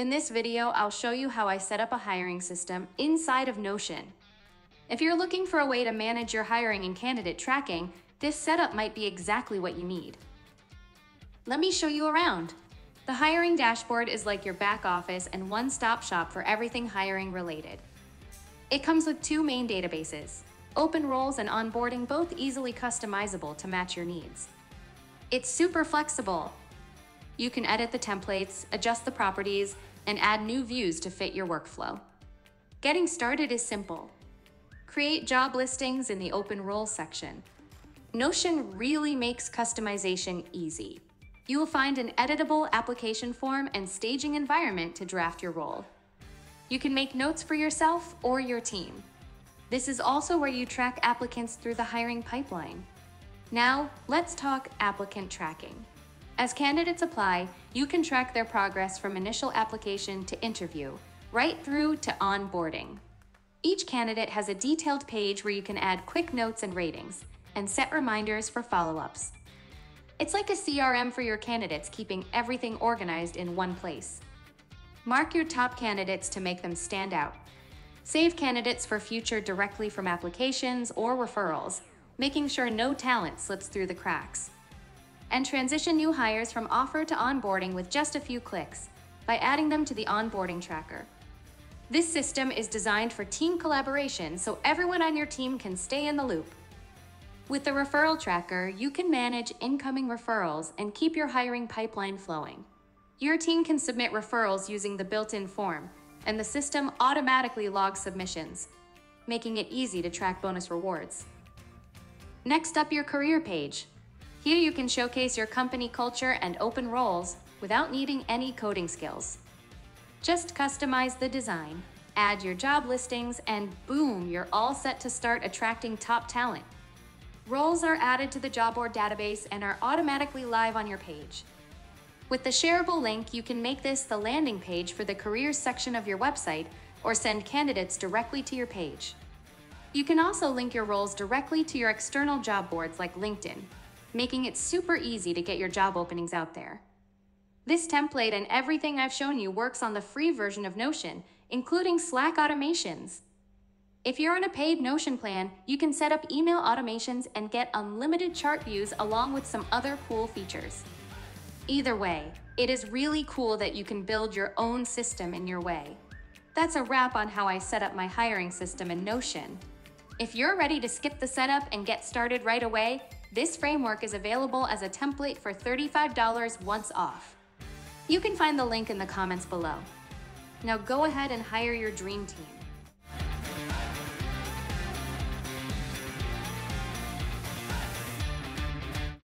In this video, I'll show you how I set up a hiring system inside of Notion. If you're looking for a way to manage your hiring and candidate tracking, this setup might be exactly what you need. Let me show you around. The hiring dashboard is like your back office and one-stop shop for everything hiring related. It comes with two main databases, open roles and onboarding, both easily customizable to match your needs. It's super flexible. You can edit the templates, adjust the properties, and add new views to fit your workflow. Getting started is simple. Create job listings in the open roles section. Notion really makes customization easy. You will find an editable application form and staging environment to draft your role. You can make notes for yourself or your team. This is also where you track applicants through the hiring pipeline. Now, let's talk applicant tracking. As candidates apply, you can track their progress from initial application to interview, right through to onboarding. Each candidate has a detailed page where you can add quick notes and ratings, and set reminders for follow-ups. It's like a CRM for your candidates, keeping everything organized in one place. Mark your top candidates to make them stand out. Save candidates for future directly from applications or referrals, making sure no talent slips through the cracks. And transition new hires from offer to onboarding with just a few clicks by adding them to the onboarding tracker. This system is designed for team collaboration, so everyone on your team can stay in the loop. With the referral tracker, you can manage incoming referrals and keep your hiring pipeline flowing. Your team can submit referrals using the built-in form, and the system automatically logs submissions, making it easy to track bonus rewards. Next up, your career page. Here you can showcase your company culture and open roles without needing any coding skills. Just customize the design, add your job listings, and boom, you're all set to start attracting top talent. Roles are added to the job board database and are automatically live on your page. With the shareable link, you can make this the landing page for the careers section of your website or send candidates directly to your page. You can also link your roles directly to your external job boards like LinkedIn, making it super easy to get your job openings out there. This template and everything I've shown you works on the free version of Notion, including Slack automations. If you're on a paid Notion plan, you can set up email automations and get unlimited chart views along with some other cool features. Either way, it is really cool that you can build your own system in your way. That's a wrap on how I set up my hiring system in Notion. If you're ready to skip the setup and get started right away, this framework is available as a template for $35 once off. You can find the link in the comments below. Now go ahead and hire your dream team.